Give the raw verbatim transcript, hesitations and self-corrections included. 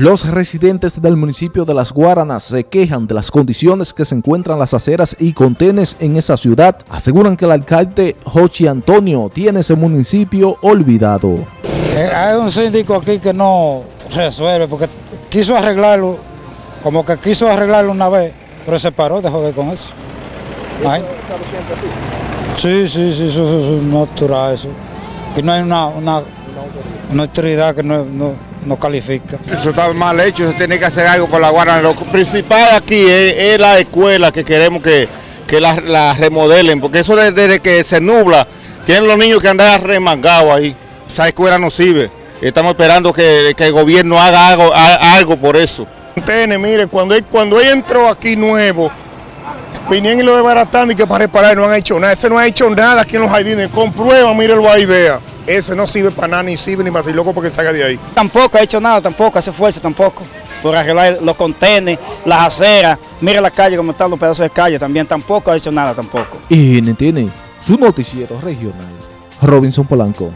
Los residentes del municipio de Las Guáranas se quejan de las condiciones que se encuentran las aceras y contenes en esa ciudad. Aseguran que el alcalde Jochi Antonio tiene ese municipio olvidado. Hay un síndico aquí que no resuelve, porque quiso arreglarlo, como que quiso arreglarlo una vez, pero se paró de joder con eso. ¿Eso sí, sí, sí, eso, eso, eso es natural, eso. Que no hay una, una, una autoridad que no... no no califica. Eso está mal hecho, eso tiene que hacer algo con la Guarana. Lo principal aquí es, es la escuela que queremos que, que la, la remodelen, porque eso desde, desde que se nubla, tienen los niños que andan remangados ahí. Esa escuela no sirve. Estamos esperando que, que el gobierno haga algo, haga algo por eso. N T N, mire, cuando él, cuando él entró aquí nuevo, vinieron y lo desbarataron y que para reparar no han hecho nada. Ese no ha hecho nada aquí en los jardines. Comprueba, mírelo ahí, vea. Ese no sirve para nada, ni sirve ni para ser loco porque salga de ahí. Tampoco ha hecho nada, tampoco hace fuerza, tampoco, por arreglar los contenedores, las aceras. Mira la calle, como están los pedazos de calle también, tampoco ha hecho nada, tampoco. Y N T N, su noticiero regional, Robinson Polanco.